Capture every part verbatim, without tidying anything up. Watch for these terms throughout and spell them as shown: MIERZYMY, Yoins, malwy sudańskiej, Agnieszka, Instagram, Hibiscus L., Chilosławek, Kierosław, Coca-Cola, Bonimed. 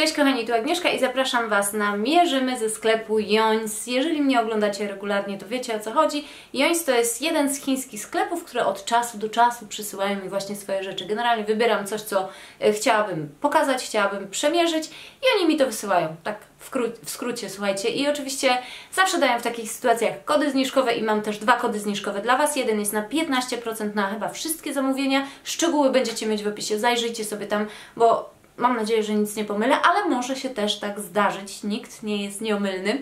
Cześć kochani, tu Agnieszka i zapraszam Was na mierzymy ze sklepu Yoins. Jeżeli mnie oglądacie regularnie, to wiecie o co chodzi. Yoins to jest jeden z chińskich sklepów, które od czasu do czasu przysyłają mi właśnie swoje rzeczy. Generalnie wybieram coś, co chciałabym pokazać, chciałabym przemierzyć i oni mi to wysyłają, tak w skrócie, słuchajcie. I oczywiście zawsze dają w takich sytuacjach kody zniżkowe i mam też dwa kody zniżkowe dla Was. Jeden jest na piętnaście procent na chyba wszystkie zamówienia. Szczegóły będziecie mieć w opisie, zajrzyjcie sobie tam, bo mam nadzieję, że nic nie pomylę, ale może się też tak zdarzyć, nikt nie jest nieomylny.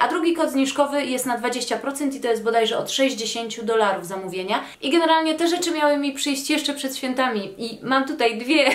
A drugi kod zniżkowy jest na dwadzieścia procent i to jest bodajże od sześćdziesięciu dolarów zamówienia. I generalnie te rzeczy miały mi przyjść jeszcze przed świętami i mam tutaj dwie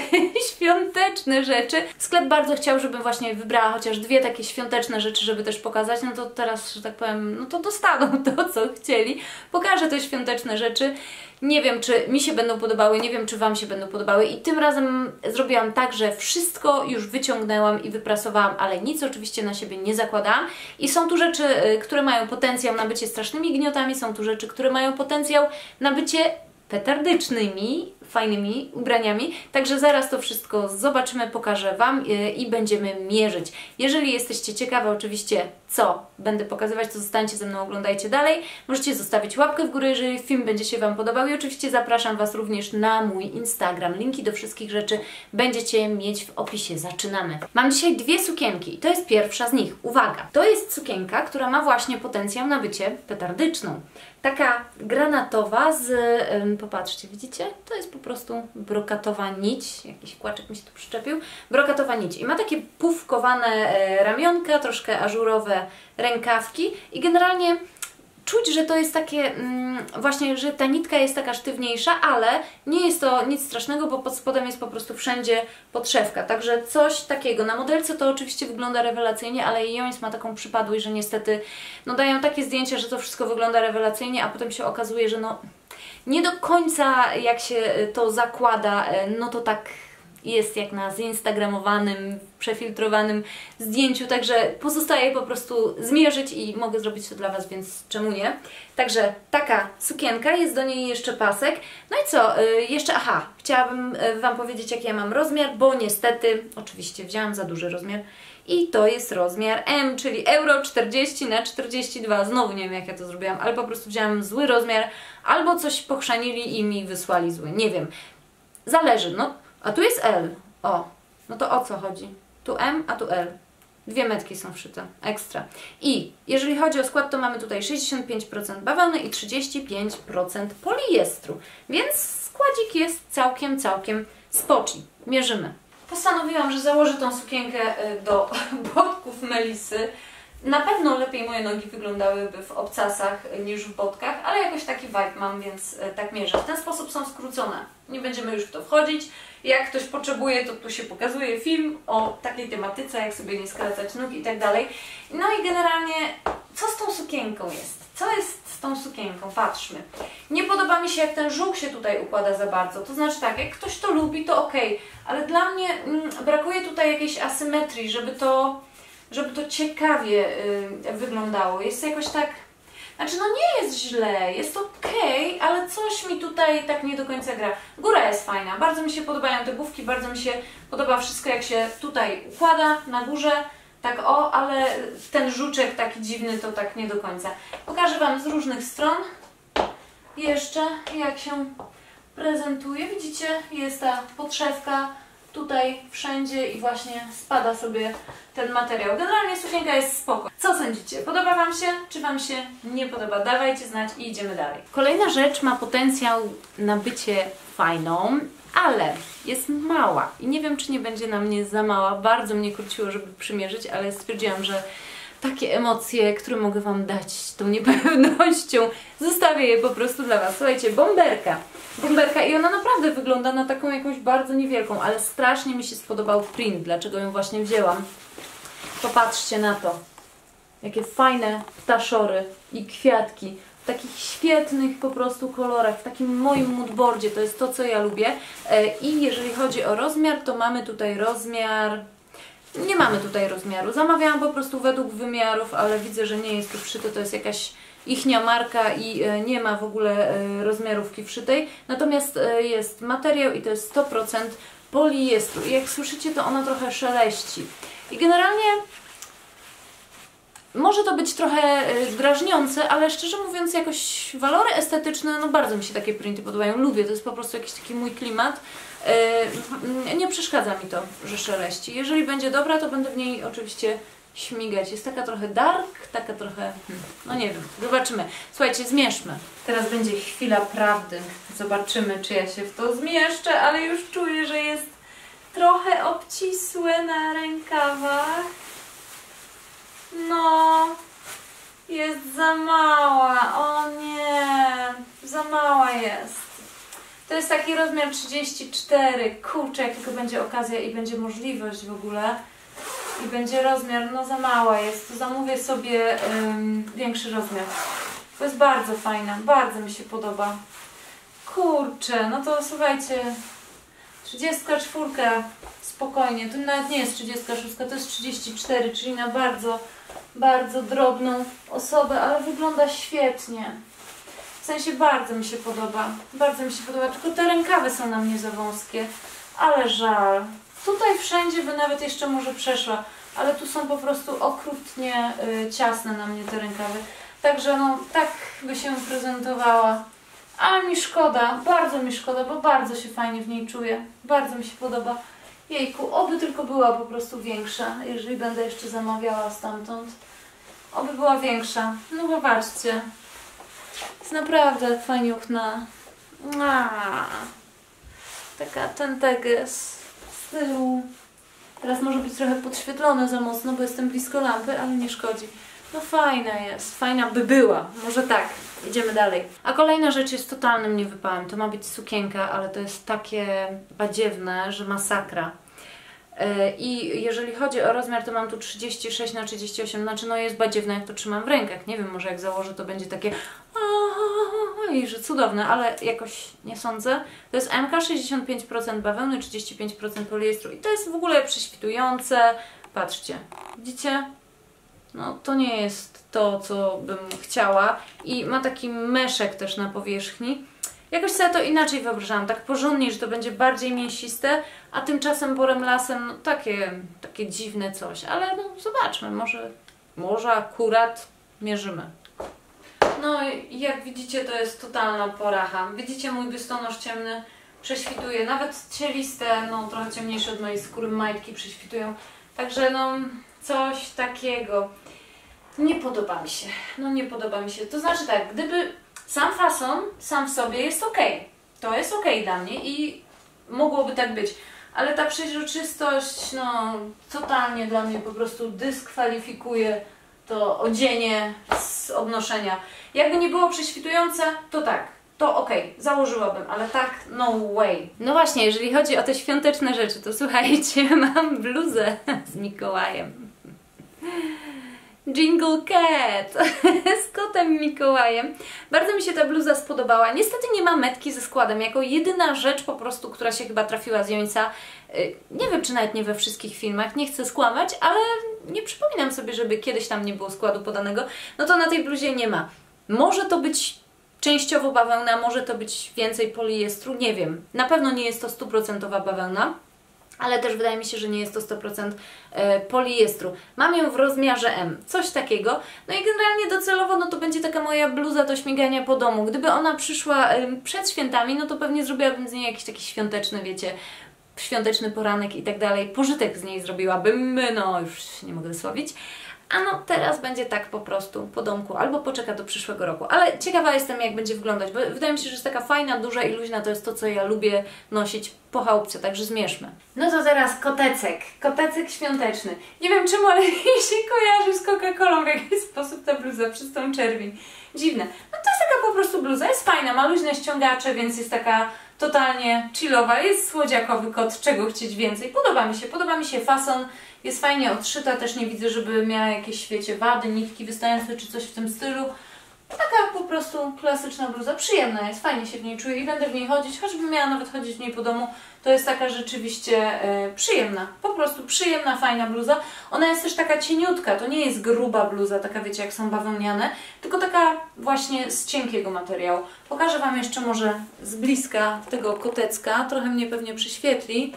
świąteczne rzeczy. Sklep bardzo chciał, żebym właśnie wybrała chociaż dwie takie świąteczne rzeczy, żeby też pokazać. No to teraz, że tak powiem, no to dostaną to, co chcieli. Pokażę te świąteczne rzeczy. Nie wiem, czy mi się będą podobały, nie wiem, czy Wam się będą podobały i tym razem zrobiłam tak, że wszystko już wyciągnęłam i wyprasowałam, ale nic oczywiście na siebie nie zakładałam. I są tu rzeczy, które mają potencjał na bycie strasznymi gniotami, są tu rzeczy, które mają potencjał na bycie petardycznymi, fajnymi ubraniami. Także zaraz to wszystko zobaczymy, pokażę Wam i będziemy mierzyć. Jeżeli jesteście ciekawe oczywiście, co będę pokazywać, to zostańcie ze mną, oglądajcie dalej. Możecie zostawić łapkę w górę, jeżeli film będzie się Wam podobał i oczywiście zapraszam Was również na mój Instagram. Linki do wszystkich rzeczy będziecie mieć w opisie. Zaczynamy. Mam dzisiaj dwie sukienki i to jest pierwsza z nich. Uwaga! To jest sukienka, która ma właśnie potencjał na bycie petardyczną. Taka granatowa z... Popatrzcie, widzicie? To jest po prostu brokatowa nić. Jakiś kłaczek mi się tu przyczepił. Brokatowa nić. I ma takie pufkowane ramionka, troszkę ażurowe rękawki i generalnie czuć, że to jest takie, mm, właśnie, że ta nitka jest taka sztywniejsza, ale nie jest to nic strasznego, bo pod spodem jest po prostu wszędzie podszewka. Także coś takiego. Na modelce to oczywiście wygląda rewelacyjnie, ale Yoins ma taką przypadłość, że niestety no, dają takie zdjęcia, że to wszystko wygląda rewelacyjnie, a potem się okazuje, że no nie do końca jak się to zakłada, no to tak jest jak na zinstagramowanym, przefiltrowanym zdjęciu, także pozostaje po prostu zmierzyć i mogę zrobić to dla Was, więc czemu nie? Także taka sukienka, jest do niej jeszcze pasek. No i co? Jeszcze, aha, chciałabym Wam powiedzieć, jaki ja mam rozmiar, bo niestety, oczywiście wzięłam za duży rozmiar i to jest rozmiar M, czyli euro czterdzieści na czterdzieści dwa. Znowu nie wiem, jak ja to zrobiłam, ale po prostu wzięłam zły rozmiar, albo coś pochrzanili i mi wysłali zły, nie wiem. Zależy, no. A tu jest L. O, no to o co chodzi? Tu M, a tu L. Dwie metki są wszyte. Ekstra. I jeżeli chodzi o skład, to mamy tutaj sześćdziesiąt pięć procent bawełny i trzydzieści pięć procent poliestru. Więc składzik jest całkiem, całkiem spoczy. Mierzymy. Postanowiłam, że założę tą sukienkę do bodków Melisy. Na pewno lepiej moje nogi wyglądałyby w obcasach niż w bodkach, ale jakoś taki vibe mam, więc tak mierzę. W ten sposób są skrócone. Nie będziemy już w to wchodzić. Jak ktoś potrzebuje, to tu się pokazuje film o takiej tematyce, jak sobie nie skracać nóg i tak dalej. No i generalnie, co z tą sukienką jest? Co jest z tą sukienką? Patrzmy. Nie podoba mi się, jak ten żółk się tutaj układa za bardzo. To znaczy tak, jak ktoś to lubi, to ok, ale dla mnie mm, brakuje tutaj jakiejś asymetrii, żeby to... żeby to ciekawie y, wyglądało. Jest to jakoś tak... Znaczy, no nie jest źle, jest okej, okay, ale coś mi tutaj tak nie do końca gra. Góra jest fajna, bardzo mi się podobają te główki, bardzo mi się podoba wszystko, jak się tutaj układa na górze, tak o, ale ten żuczek taki dziwny to tak nie do końca. Pokażę Wam z różnych stron jeszcze, jak się prezentuje. Widzicie, jest ta podszewka tutaj wszędzie i właśnie spada sobie ten materiał. Generalnie sukienka jest spoko. Co sądzicie? Podoba Wam się? Czy Wam się nie podoba? Dawajcie znać i idziemy dalej. Kolejna rzecz ma potencjał na bycie fajną, ale jest mała i nie wiem, czy nie będzie na mnie za mała. Bardzo mnie króciło, żeby przymierzyć, ale stwierdziłam, że takie emocje, które mogę Wam dać tą niepewnością, zostawię je po prostu dla Was. Słuchajcie, bomberka. Bomberka i ona naprawdę wygląda na taką jakąś bardzo niewielką, ale strasznie mi się spodobał print, dlaczego ją właśnie wzięłam. Popatrzcie na to. Jakie fajne ptaszory i kwiatki. W takich świetnych po prostu kolorach, w takim moim moodboardzie. To jest to, co ja lubię. I jeżeli chodzi o rozmiar, to mamy tutaj rozmiar... Nie mamy tutaj rozmiaru. Zamawiałam po prostu według wymiarów, ale widzę, że nie jest tu wszyte. To jest jakaś ichnia marka i nie ma w ogóle rozmiarówki wszytej. Natomiast jest materiał i to jest sto procent poliestru. Jak słyszycie, to ona trochę szeleści. I generalnie może to być trochę drażniące, ale szczerze mówiąc jakoś walory estetyczne, no bardzo mi się takie printy podobają, lubię, to jest po prostu jakiś taki mój klimat. Nie przeszkadza mi to, że szeleści. Jeżeli będzie dobra, to będę w niej oczywiście śmigać. Jest taka trochę dark, taka trochę... no nie wiem, zobaczymy. Słuchajcie, zmierzmy. Teraz będzie chwila prawdy. Zobaczymy, czy ja się w to zmieszczę, ale już czuję, że jest trochę obcisłe na rękawach. No, jest za mała. O nie, za mała jest. To jest taki rozmiar trzydzieści cztery. Kurczę, jak tylko będzie okazja i będzie możliwość w ogóle. I będzie rozmiar, no za mała jest, to zamówię sobie ym, większy rozmiar. To jest bardzo fajna, bardzo mi się podoba. Kurczę, no to słuchajcie, trzydzieści cztery spokojnie, to nawet nie jest trzydzieści sześć, to jest trzydzieści cztery, czyli na bardzo, bardzo drobną osobę, ale wygląda świetnie. W sensie bardzo mi się podoba, bardzo mi się podoba, tylko te rękawy są na mnie za wąskie, ale żal. Tutaj wszędzie by nawet jeszcze może przeszła, ale tu są po prostu okrutnie y, ciasne na mnie te rękawy. Także no, tak by się prezentowała. A mi szkoda, bardzo mi szkoda, bo bardzo się fajnie w niej czuję. Bardzo mi się podoba. Jejku, oby tylko była po prostu większa, jeżeli będę jeszcze zamawiała stamtąd. Oby była większa. No popatrzcie. Jest naprawdę faniuchna. Aaaa. Taka ten teges. Teraz może być trochę podświetlone za mocno, bo jestem blisko lampy, ale nie szkodzi. No fajna jest, fajna by była, może tak, idziemy dalej. A kolejna rzecz jest totalnym niewypałem, to ma być sukienka, ale to jest takie badziewne, że masakra. I jeżeli chodzi o rozmiar, to mam tu trzydzieści sześć na trzydzieści osiem, znaczy no jest badziewne, jak to trzymam w rękach, nie wiem, może jak założę, to będzie takie i że cudowne, ale jakoś nie sądzę. To jest M K, sześćdziesiąt pięć procent bawełny, trzydzieści pięć procent poliestru i to jest w ogóle prześwitujące. Patrzcie, widzicie? No to nie jest to, co bym chciała i ma taki meszek też na powierzchni. Jakoś sobie to inaczej wyobrażałam, tak porządnie, że to będzie bardziej mięsiste, a tymczasem borem lasem, no takie, takie dziwne coś, ale no zobaczmy, może, może akurat mierzymy. No i jak widzicie, to jest totalna poracha. Widzicie, mój biustonosz ciemny prześwituje, nawet cieliste, no trochę ciemniejsze od mojej skóry majtki prześwitują, także no coś takiego. Nie podoba mi się, no nie podoba mi się, to znaczy tak, gdyby sam fason, sam w sobie jest ok, to jest ok dla mnie i mogłoby tak być, ale ta przeźroczystość, no totalnie dla mnie po prostu dyskwalifikuje to odzienie z obnoszenia. Jakby nie było prześwitujące, to tak, to ok, założyłabym, ale tak no way. No właśnie, jeżeli chodzi o te świąteczne rzeczy, to słuchajcie, mam bluzę z Mikołajem. Jingle Cat z kotem Mikołajem. Bardzo mi się ta bluza spodobała. Niestety nie ma metki ze składem, jako jedyna rzecz po prostu, która się chyba trafiła z Joinsa. Nie wiem, czy nawet nie we wszystkich filmach, nie chcę skłamać, ale nie przypominam sobie, żeby kiedyś tam nie było składu podanego. No to na tej bluzie nie ma. Może to być częściowo bawełna, może to być więcej poliestru, nie wiem. Na pewno nie jest to stuprocentowa bawełna. Ale też wydaje mi się, że nie jest to sto procent poliestru. Mam ją w rozmiarze M, coś takiego. No i generalnie docelowo no to będzie taka moja bluza do śmigania po domu. Gdyby ona przyszła przed świętami, no to pewnie zrobiłabym z niej jakiś taki świąteczny, wiecie, świąteczny poranek i tak dalej. Pożytek z niej zrobiłabym, no już nie mogę wysłowić. A no teraz będzie tak po prostu po domku, albo poczeka do przyszłego roku. Ale ciekawa jestem, jak będzie wyglądać, bo wydaje mi się, że jest taka fajna, duża i luźna, to jest to, co ja lubię nosić po chałupce, także zmierzmy. No to teraz kotecek, kotecek świąteczny. Nie wiem czemu, ale mi się kojarzy z Coca-Colą w jakiś sposób ta bluza przez tą czerwień. Dziwne. No to jest taka po prostu bluza, jest fajna, ma luźne ściągacze, więc jest taka totalnie chillowa, jest słodziakowy kot, czego chcieć więcej. Podoba mi się, podoba mi się fason, jest fajnie odszyta, też nie widzę, żeby miała jakieś, świecie, wady, nitki wystające czy coś w tym stylu. Taka po prostu klasyczna bluza, przyjemna jest, fajnie się w niej czuję i będę w niej chodzić, choćbym miała nawet chodzić w niej po domu, to jest taka rzeczywiście y, przyjemna, po prostu przyjemna, fajna bluza. Ona jest też taka cieniutka, to nie jest gruba bluza, taka wiecie jak są bawełniane, tylko taka właśnie z cienkiego materiału. Pokażę Wam jeszcze może z bliska tego kotecka, trochę mnie pewnie przyświetli,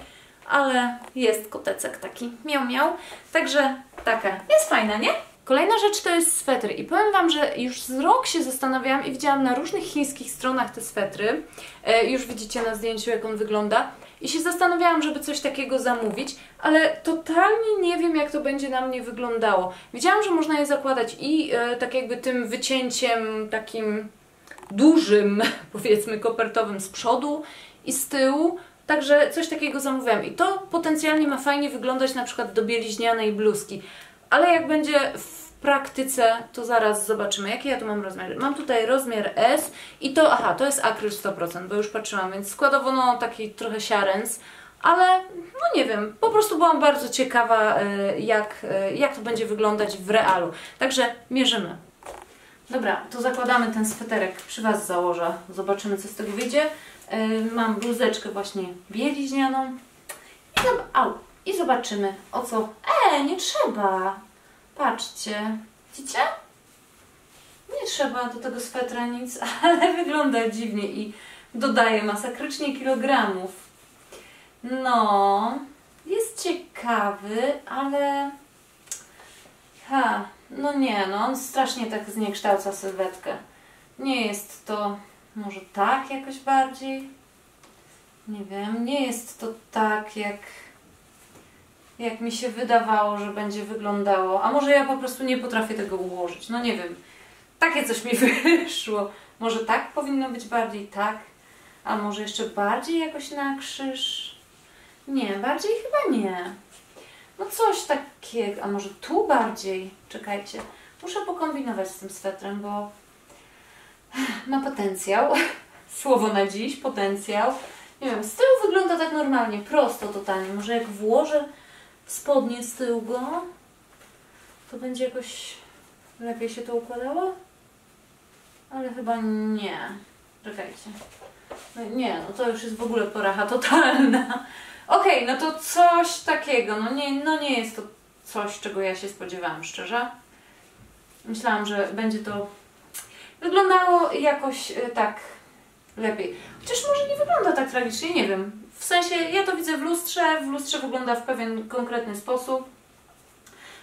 ale jest kotecek taki miał miał, także taka jest fajna, nie? Kolejna rzecz to jest swetr i powiem Wam, że już z rok się zastanawiałam i widziałam na różnych chińskich stronach te swetry, e, już widzicie na zdjęciu jak on wygląda i się zastanawiałam, żeby coś takiego zamówić, ale totalnie nie wiem jak to będzie na mnie wyglądało. Widziałam, że można je zakładać i e, tak jakby tym wycięciem takim dużym, powiedzmy kopertowym z przodu i z tyłu, także coś takiego zamówiłam i to potencjalnie ma fajnie wyglądać na przykład do bieliźnianej bluzki. Ale jak będzie w praktyce, to zaraz zobaczymy, jakie ja tu mam rozmiary. Mam tutaj rozmiar S i to, aha, to jest akryl sto procent, bo już patrzyłam, więc składowo no taki trochę siarens, ale no nie wiem, po prostu byłam bardzo ciekawa, jak, jak to będzie wyglądać w realu. Także mierzymy. Dobra, to zakładamy ten sweterek, przy Was założę, zobaczymy co z tego wyjdzie. Mam bluzeczkę właśnie bieliźnianą i tam, au. I zobaczymy, o co... E, nie trzeba! Patrzcie, widzicie? Nie trzeba do tego swetra nic, ale wygląda dziwnie i dodaje masakrycznie kilogramów. No, jest ciekawy, ale... Ha, no nie, no on strasznie tak zniekształca sylwetkę. Nie jest to... może tak jakoś bardziej? Nie wiem, nie jest to tak jak... jak mi się wydawało, że będzie wyglądało. A może ja po prostu nie potrafię tego ułożyć. No nie wiem. Takie coś mi wyszło. Może tak powinno być bardziej tak? A może jeszcze bardziej jakoś na krzyż? Nie, bardziej chyba nie. No coś takiego. A może tu bardziej? Czekajcie. Muszę pokombinować z tym swetrem, bo ma potencjał. Słowo na dziś, potencjał. Nie wiem, z tyłu wygląda tak normalnie, prosto totalnie. Może jak włożę spodnie z tyłu go, to będzie jakoś lepiej się to układało? Ale chyba nie. Czekajcie. No nie, no to już jest w ogóle poracha totalna. Okej, okay, no to coś takiego. No nie, no nie jest to coś, czego ja się spodziewałam, szczerze. Myślałam, że będzie to wyglądało jakoś tak lepiej. Chociaż może nie wygląda tak tragicznie, nie wiem. W sensie, ja to widzę w lustrze, w lustrze wygląda w pewien konkretny sposób.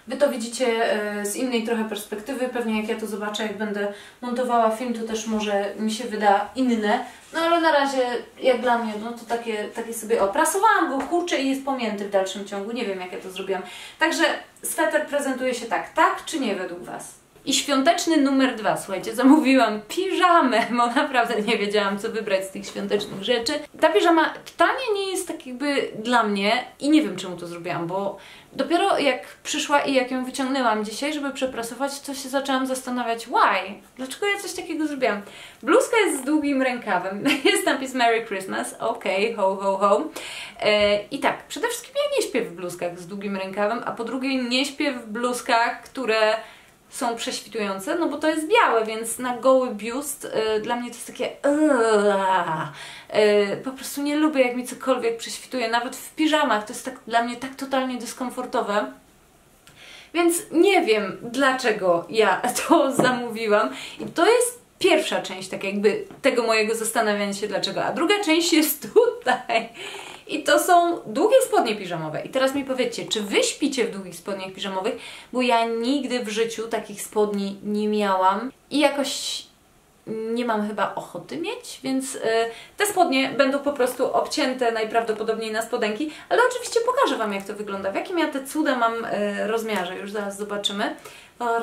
Wy to widzicie z innej trochę perspektywy, pewnie jak ja to zobaczę, jak będę montowała film, to też może mi się wyda inne. No ale na razie, jak dla mnie, no to takie, takie sobie oprasowałam go, kurczę, i jest pomięty w dalszym ciągu, nie wiem jak ja to zrobiłam. Także sweter prezentuje się tak, tak czy nie według Was? I świąteczny numer dwa, słuchajcie, zamówiłam piżamę, bo naprawdę nie wiedziałam, co wybrać z tych świątecznych rzeczy. Ta piżama totalnie nie jest tak jakby dla mnie i nie wiem, czemu to zrobiłam, bo dopiero jak przyszła i jak ją wyciągnęłam dzisiaj, żeby przeprasować, to się zaczęłam zastanawiać, why? Dlaczego ja coś takiego zrobiłam? Bluzka jest z długim rękawem, jest napis Merry Christmas, okej, okay, ho, ho, ho. I tak, przede wszystkim ja nie śpię w bluzkach z długim rękawem, a po drugie nie śpię w bluzkach, które... są prześwitujące, no bo to jest białe, więc na goły biust y, dla mnie to jest takie y, po prostu nie lubię, jak mi cokolwiek prześwituje, nawet w piżamach, to jest tak, dla mnie tak totalnie dyskomfortowe. Więc nie wiem, dlaczego ja to zamówiłam i to jest pierwsza część tak jakby tego mojego zastanawiania się dlaczego, a druga część jest tutaj. I to są długie spodnie piżamowe. I teraz mi powiedzcie, czy Wy śpicie w długich spodniach piżamowych? Bo ja nigdy w życiu takich spodni nie miałam i jakoś nie mam chyba ochoty mieć, więc yy, te spodnie będą po prostu obcięte najprawdopodobniej na spodenki, ale oczywiście pokażę Wam, jak to wygląda, w jakim ja te cuda mam yy, rozmiarze, już zaraz zobaczymy.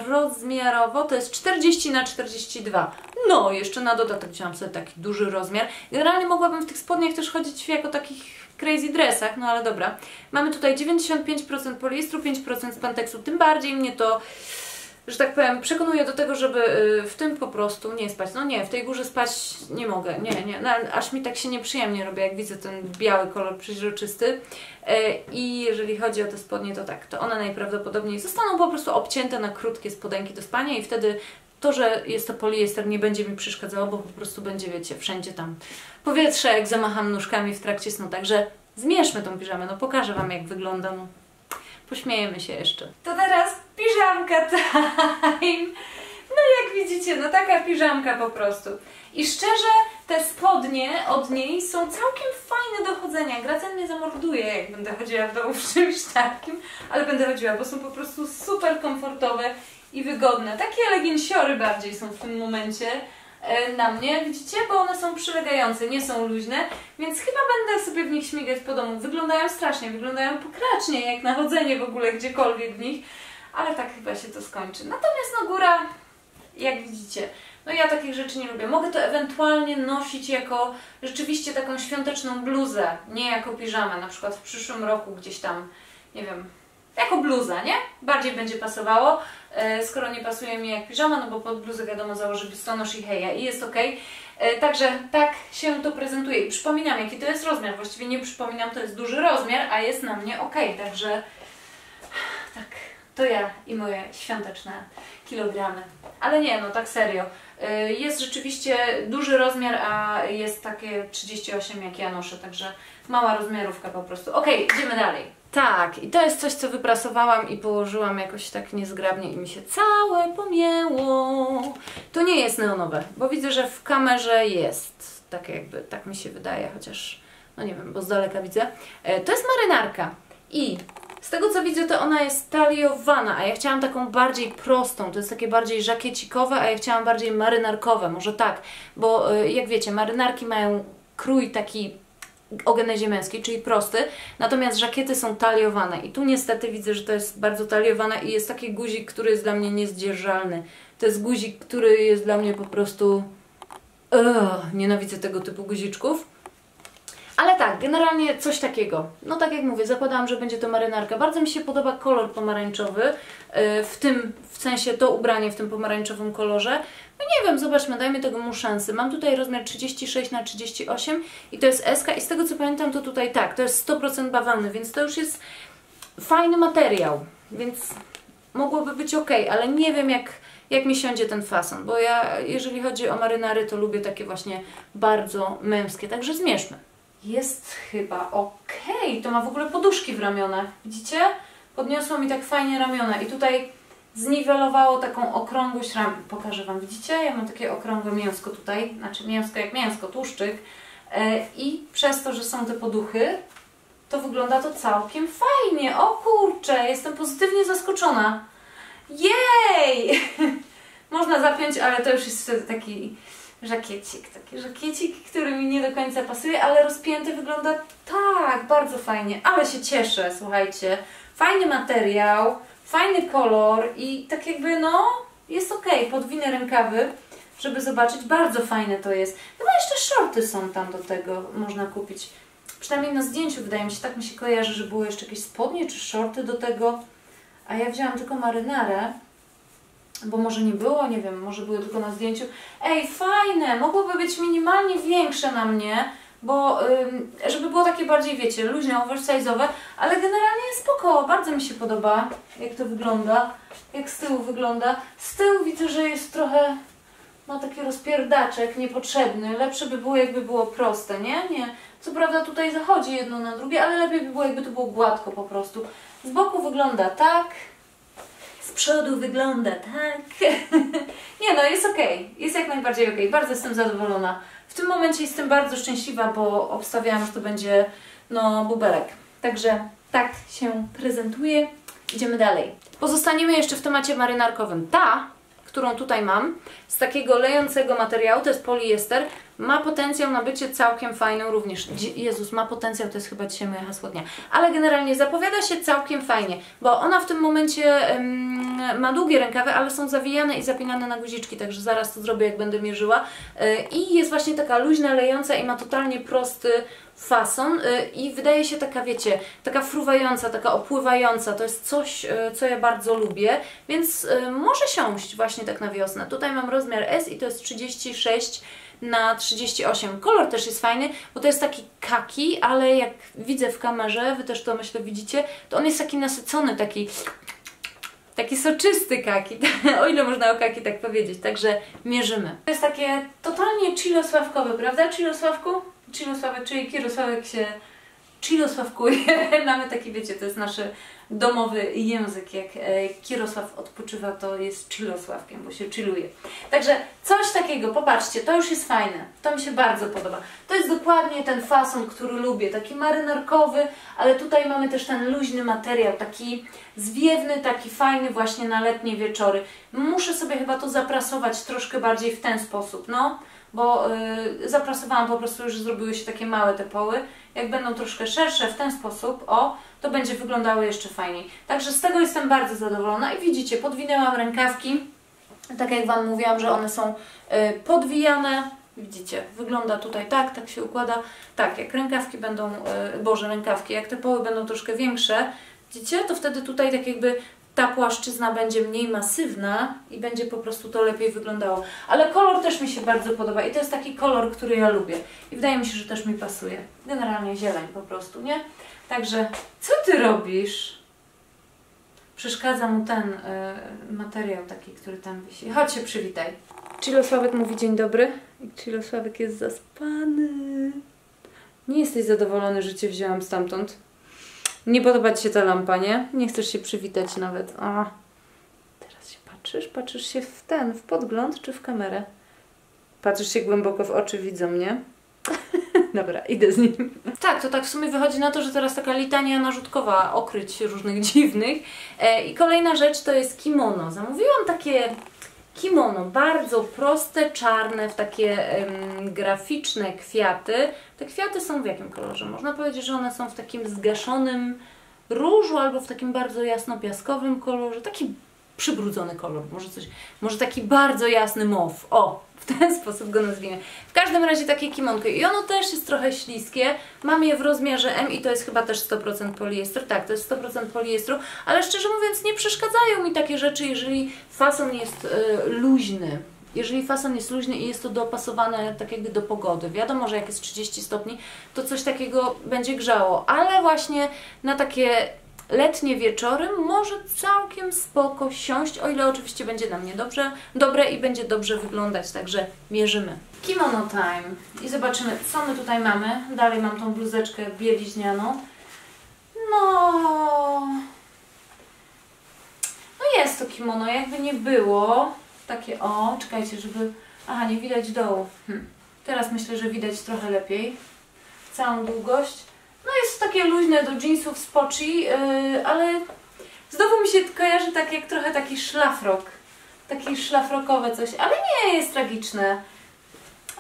Rozmiarowo to jest czterdzieści na czterdzieści dwa. No, jeszcze na dodatek wziąłam sobie taki duży rozmiar. Generalnie mogłabym w tych spodniach też chodzić jako takich crazy dressach, no ale dobra. Mamy tutaj dziewięćdziesiąt pięć procent poliestru, pięć procent spanteksu, tym bardziej mnie to, że tak powiem, przekonuje do tego, żeby w tym po prostu nie spać. No nie, w tej górze spać nie mogę, nie, nie, no, aż mi tak się nieprzyjemnie robi, jak widzę ten biały kolor przeźroczysty. I jeżeli chodzi o te spodnie, to tak, to one najprawdopodobniej zostaną po prostu obcięte na krótkie spodenki do spania i wtedy to, że jest to poliester, nie będzie mi przeszkadzało, bo po prostu będzie, wiecie, wszędzie tam powietrze, jak zamacham nóżkami w trakcie snu. Także zmierzmy tą piżamę, no pokażę Wam, jak wygląda, no. Pośmiejemy się jeszcze. To teraz piżamka time! No jak widzicie, no taka piżamka po prostu. I szczerze, te spodnie od niej są całkiem fajne. fajne do chodzenia. Gracjan mnie zamorduje, jak będę chodziła w domu w czymś takim, ale będę chodziła, bo są po prostu super komfortowe i wygodne. Takie leginsiory bardziej są w tym momencie na mnie, widzicie? Bo one są przylegające, nie są luźne, więc chyba będę sobie w nich śmigać po domu. Wyglądają strasznie, wyglądają pokracznie, jak na chodzenie w ogóle gdziekolwiek w nich, ale tak chyba się to skończy. Natomiast no góra, jak widzicie, no ja takich rzeczy nie lubię. Mogę to ewentualnie nosić jako rzeczywiście taką świąteczną bluzę, nie jako piżamę, na przykład w przyszłym roku gdzieś tam, nie wiem, jako bluza, nie? Bardziej będzie pasowało, skoro nie pasuje mi jak piżama, no bo pod bluzę wiadomo założy biustonosz i heja i jest ok. Także tak się to prezentuje i przypominam, jaki to jest rozmiar. Właściwie nie przypominam, to jest duży rozmiar, a jest na mnie ok, także tak, to ja i moje świąteczne kilogramy. Ale nie, no tak serio. Jest rzeczywiście duży rozmiar, a jest takie trzydzieści osiem jak ja noszę, także mała rozmiarówka po prostu. Ok, idziemy dalej. Tak, i to jest coś, co wyprasowałam i położyłam jakoś tak niezgrabnie i mi się całe pomięło. To nie jest neonowe, bo widzę, że w kamerze jest, tak jakby, tak mi się wydaje, chociaż, no nie wiem, bo z daleka widzę. To jest marynarka i z tego, co widzę, to ona jest taliowana, a ja chciałam taką bardziej prostą, to jest takie bardziej żakiecikowe, a ja chciałam bardziej marynarkowe, może tak, bo jak wiecie, marynarki mają krój taki o genezie męskiej, czyli prosty, natomiast żakiety są taliowane i tu niestety widzę, że to jest bardzo taliowane i jest taki guzik, który jest dla mnie niezdzierżalny. To jest guzik, który jest dla mnie po prostu... Ugh, nienawidzę tego typu guziczków. Ale tak, generalnie coś takiego. No tak jak mówię, zakładałam, że będzie to marynarka. Bardzo mi się podoba kolor pomarańczowy, w tym, w sensie to ubranie w tym pomarańczowym kolorze. No nie wiem, zobaczmy, dajmy tego mu szansę. Mam tutaj rozmiar trzydzieści sześć na trzydzieści osiem i to jest S-ka i z tego co pamiętam to tutaj tak, to jest sto procent bawełny, więc to już jest fajny materiał, więc mogłoby być ok, ale nie wiem jak, jak mi siądzie ten fason, bo ja jeżeli chodzi o marynary to lubię takie właśnie bardzo męskie, także zmierzmy. Jest chyba okej. Okay. To ma w ogóle poduszki w ramionach. Widzicie? Podniosło mi tak fajnie ramiona i tutaj zniwelowało taką okrągłość ram. Pokażę Wam, widzicie? Ja mam takie okrągłe mięsko tutaj, znaczy mięsko jak mięsko, tłuszczyk. I przez to, że są te poduchy, to wygląda to całkiem fajnie. O kurczę, jestem pozytywnie zaskoczona. Jej! Można zapiąć, ale to już jest wtedy taki... żakiecik, taki żakiecik, który mi nie do końca pasuje, ale rozpięty wygląda tak, bardzo fajnie, ale się cieszę, słuchajcie, fajny materiał, fajny kolor i tak jakby no, jest ok, podwinę rękawy, żeby zobaczyć, bardzo fajne to jest, chyba jeszcze shorty są tam do tego, można kupić, przynajmniej na zdjęciu wydaje mi się, tak mi się kojarzy, że były jeszcze jakieś spodnie czy shorty do tego, a ja wzięłam tylko marynarę, bo może nie było, nie wiem, może były tylko na zdjęciu. Ej, fajne, mogłoby być minimalnie większe na mnie, bo ym, żeby było takie bardziej, wiecie, luźne, oversize'owe, ale generalnie spoko, bardzo mi się podoba, jak to wygląda, jak z tyłu wygląda. Z tyłu widzę, że jest trochę, no taki rozpierdaczek niepotrzebny, lepsze by było, jakby było proste, nie? Nie. Co prawda tutaj zachodzi jedno na drugie, ale lepiej by było, jakby to było gładko po prostu. Z boku wygląda tak... Z przodu wygląda tak. Nie no, jest ok, jest jak najbardziej ok, bardzo jestem zadowolona. W tym momencie jestem bardzo szczęśliwa, bo obstawiałam, że to będzie no bubelek. Także tak się prezentuje. Idziemy dalej. Pozostaniemy jeszcze w temacie marynarkowym. Ta, którą tutaj mam, z takiego lejącego materiału, to jest poliester, ma potencjał na bycie całkiem fajną również. Jezus, ma potencjał, to jest chyba dzisiaj moja hasło dnia. Ale generalnie zapowiada się całkiem fajnie, bo ona w tym momencie ym, ma długie rękawy, ale są zawijane i zapinane na guziczki, także zaraz to zrobię, jak będę mierzyła. Yy, I jest właśnie taka luźna, lejąca i ma totalnie prosty fason yy, i wydaje się taka, wiecie, taka fruwająca, taka opływająca. To jest coś, yy, co ja bardzo lubię, więc yy, może siąść właśnie tak na wiosnę. Tutaj mam rozmiar S i to jest trzydzieści sześć na trzydzieści osiem. Kolor też jest fajny, bo to jest taki kaki, ale jak widzę w kamerze, Wy też to myślę widzicie, to on jest taki nasycony, taki taki soczysty kaki, o ile można o kaki tak powiedzieć, także mierzymy. To jest takie totalnie chilosławkowe, prawda Chilosławku? Chilosławek, czyli Kierosławek się chilosławkuje, mamy taki, wiecie, to jest nasz domowy język, jak Kierosław odpoczywa, to jest Chilosławkiem, bo się chilluje. Także coś takiego, popatrzcie, to już jest fajne, to mi się bardzo podoba. To jest dokładnie ten fason, który lubię, taki marynarkowy, ale tutaj mamy też ten luźny materiał, taki zwiewny, taki fajny właśnie na letnie wieczory. Muszę sobie chyba to zaprasować troszkę bardziej w ten sposób, no. Bo yy, zaprasowałam po prostu, już zrobiły się takie małe te poły. Jak będą troszkę szersze w ten sposób, o, to będzie wyglądało jeszcze fajniej. Także z tego jestem bardzo zadowolona i widzicie, podwinęłam rękawki. Tak jak Wam mówiłam, że one są yy, podwijane. Widzicie, wygląda tutaj tak, tak się układa. Tak, jak rękawki będą, yy, boże rękawki, jak te poły będą troszkę większe, widzicie, to wtedy tutaj tak jakby ta płaszczyzna będzie mniej masywna i będzie po prostu to lepiej wyglądało. Ale kolor też mi się bardzo podoba i to jest taki kolor, który ja lubię. I wydaje mi się, że też mi pasuje. Generalnie zieleń po prostu, nie? Także, co Ty robisz? Przeszkadza mu ten y, materiał taki, który tam wisi. Chodź się przywitaj. Chilosławek mówi dzień dobry. I Chilosławek jest zaspany. Nie jesteś zadowolony, że Cię wzięłam stamtąd? Nie podoba Ci się ta lampa, nie? Nie chcesz się przywitać nawet. A, teraz się patrzysz? Patrzysz się w ten, w podgląd czy w kamerę? Patrzysz się głęboko w oczy, widzą mnie. Dobra, idę z nim. Tak, to tak w sumie wychodzi na to, że teraz taka litania narzutkowa okryć różnych dziwnych. E, I kolejna rzecz to jest kimono. Zamówiłam takie kimono, bardzo proste, czarne, w takie ym, graficzne kwiaty. Te kwiaty są w jakim kolorze? Można powiedzieć, że one są w takim zgaszonym różu albo w takim bardzo jasno-piaskowym kolorze. Taki przybrudzony kolor, może, coś, może taki bardzo jasny mauve. O, w ten sposób go nazwijmy. W każdym razie takie kimonko. I ono też jest trochę śliskie. Mam je w rozmiarze M i to jest chyba też sto procent poliestru. Tak, to jest sto procent poliestru, ale szczerze mówiąc nie przeszkadzają mi takie rzeczy, jeżeli fason jest yy, luźny. Jeżeli fason jest luźny i jest to dopasowane tak jakby do pogody. Wiadomo, że jak jest trzydzieści stopni, to coś takiego będzie grzało. Ale właśnie na takie letnie wieczory może całkiem spoko siąść, o ile oczywiście będzie na mnie dobrze, dobre i będzie dobrze wyglądać, także mierzymy. Kimono time. I zobaczymy, co my tutaj mamy. Dalej mam tą bluzeczkę bieliźnianą. No... No jest to kimono, jakby nie było. Takie o, czekajcie, żeby... Aha, nie widać dołu. Hm. Teraz myślę, że widać trochę lepiej. Całą długość. No jest takie luźne do jeansów z pochi, yy, ale znowu mi się kojarzy tak jak trochę taki szlafrok. Taki szlafrokowe coś, ale nie jest tragiczne.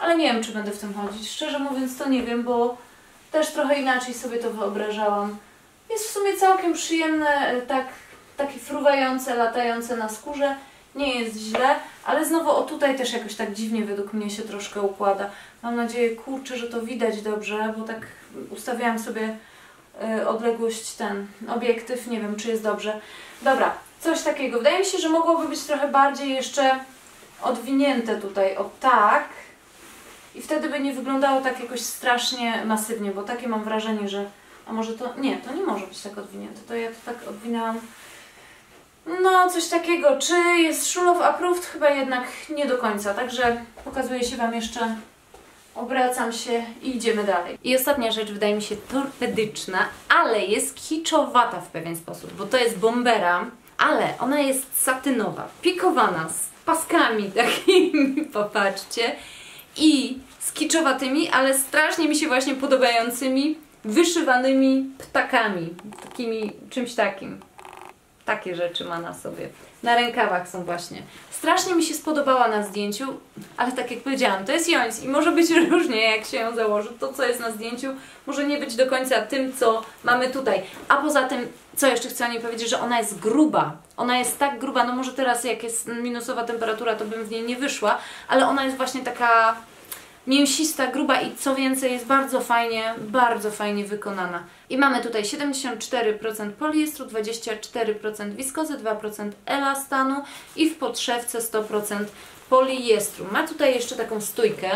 Ale nie wiem, czy będę w tym chodzić. Szczerze mówiąc to nie wiem, bo też trochę inaczej sobie to wyobrażałam. Jest w sumie całkiem przyjemne, tak, takie fruwające, latające na skórze. Nie jest źle, ale znowu o tutaj też jakoś tak dziwnie według mnie się troszkę układa. Mam nadzieję, kurczę, że to widać dobrze, bo tak ustawiałam sobie y, odległość, ten obiektyw, nie wiem, czy jest dobrze. Dobra, coś takiego. Wydaje mi się, że mogłoby być trochę bardziej jeszcze odwinięte tutaj, o tak. I wtedy by nie wyglądało tak jakoś strasznie masywnie, bo takie mam wrażenie, że... A może to... Nie, to nie może być tak odwinięte, to ja to tak odwinęłam... No, coś takiego. Czy jest rule of approved? Chyba jednak nie do końca. Także pokazuję się Wam jeszcze, obracam się i idziemy dalej. I ostatnia rzecz wydaje mi się torpedyczna, ale jest kiczowata w pewien sposób, bo to jest bombera, ale ona jest satynowa, pikowana, z paskami takimi, popatrzcie, i z kiczowatymi, ale strasznie mi się właśnie podobającymi, wyszywanymi ptakami, takimi, czymś takim. Takie rzeczy ma na sobie. Na rękawach są właśnie. Strasznie mi się spodobała na zdjęciu, ale tak jak powiedziałam, to jest Yoins i może być różnie, jak się ją założy. To, co jest na zdjęciu, może nie być do końca tym, co mamy tutaj. A poza tym, co jeszcze chcę o niej powiedzieć, że ona jest gruba. Ona jest tak gruba, no może teraz jak jest minusowa temperatura, to bym w niej nie wyszła, ale ona jest właśnie taka mięsista, gruba i co więcej jest bardzo fajnie, bardzo fajnie wykonana. I mamy tutaj siedemdziesiąt cztery procent poliestru, dwadzieścia cztery procent wiskozy, dwa procent elastanu i w podszewce sto procent poliestru. Ma tutaj jeszcze taką stójkę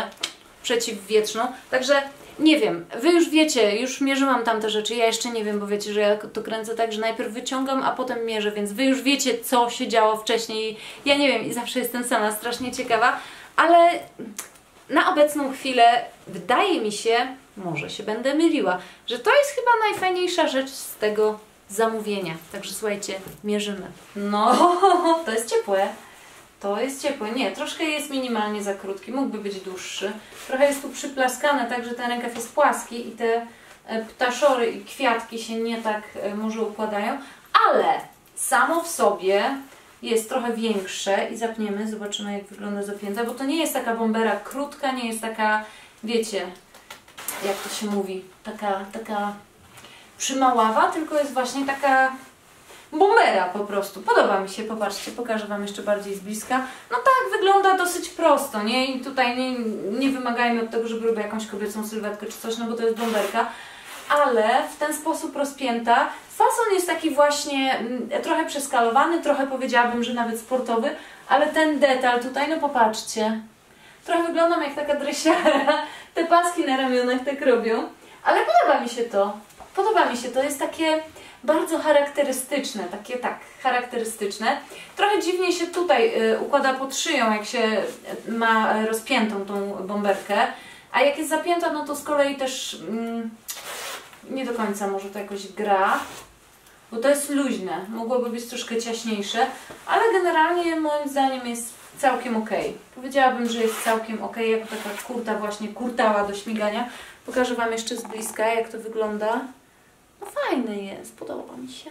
przeciwwietrzną, także nie wiem, Wy już wiecie, już mierzyłam tamte rzeczy, ja jeszcze nie wiem, bo wiecie, że ja to kręcę tak, że najpierw wyciągam, a potem mierzę, więc Wy już wiecie, co się działo wcześniej, ja nie wiem i zawsze jestem sama strasznie ciekawa, ale... Na obecną chwilę wydaje mi się, może się będę myliła, że to jest chyba najfajniejsza rzecz z tego zamówienia. Także słuchajcie, mierzymy. No, to jest ciepłe. To jest ciepłe. Nie, troszkę jest minimalnie za krótki, mógłby być dłuższy. Trochę jest tu przyplaskane, także ten rękaw jest płaski i te ptaszory i kwiatki się nie tak może układają, ale samo w sobie jest trochę większe i zapniemy, zobaczymy jak wygląda zapięta, bo to nie jest taka bombera krótka, nie jest taka, wiecie, jak to się mówi, taka, taka przymaława, tylko jest właśnie taka bombera po prostu. Podoba mi się, popatrzcie, pokażę Wam jeszcze bardziej z bliska. No tak, wygląda dosyć prosto, nie? I tutaj nie, nie wymagajmy od tego, żeby robiła jakąś kobiecą sylwetkę czy coś, no bo to jest bomberka. Ale w ten sposób rozpięta. Fason jest taki właśnie trochę przeskalowany, trochę powiedziałabym, że nawet sportowy, ale ten detal tutaj, no popatrzcie. Trochę wyglądam jak taka dresiara. Te paski na ramionach tak robią. Ale podoba mi się to. Podoba mi się to. Jest takie bardzo charakterystyczne. Takie tak, charakterystyczne. Trochę dziwnie się tutaj układa pod szyją, jak się ma rozpiętą tą bomberkę. A jak jest zapięta, no to z kolei też... Mm, nie do końca może to jakoś gra, bo to jest luźne, mogłoby być troszkę ciaśniejsze, ale generalnie moim zdaniem jest całkiem ok. Powiedziałabym, że jest całkiem ok, jako taka kurta właśnie, kurtała do śmigania. Pokażę Wam jeszcze z bliska, jak to wygląda. No fajny jest, podoba mi się.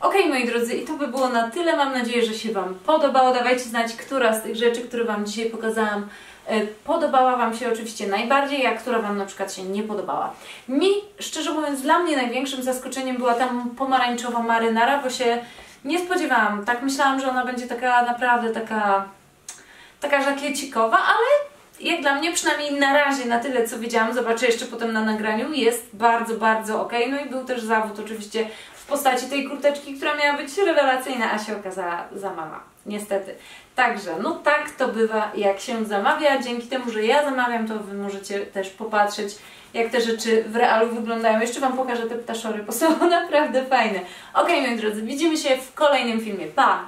Ok, moi drodzy, i to by było na tyle. Mam nadzieję, że się Wam podobało. Dawajcie znać, która z tych rzeczy, które Wam dzisiaj pokazałam, podobała Wam się oczywiście najbardziej, a która Wam na przykład się nie podobała. Mi, szczerze mówiąc, dla mnie największym zaskoczeniem była tam pomarańczowa marynara, bo się nie spodziewałam. Tak myślałam, że ona będzie taka naprawdę taka, taka żakiecikowa, ale jak dla mnie, przynajmniej na razie, na tyle co widziałam, zobaczę jeszcze potem na nagraniu, jest bardzo, bardzo ok. No i był też zawód oczywiście w postaci tej kurteczki, która miała być rewelacyjna, a się okazała za mała. Niestety. Także, no tak to bywa, jak się zamawia. Dzięki temu, że ja zamawiam, to Wy możecie też popatrzeć, jak te rzeczy w realu wyglądają. Jeszcze Wam pokażę te ptaszory, bo są naprawdę fajne. Okej, moi drodzy, widzimy się w kolejnym filmie. Pa!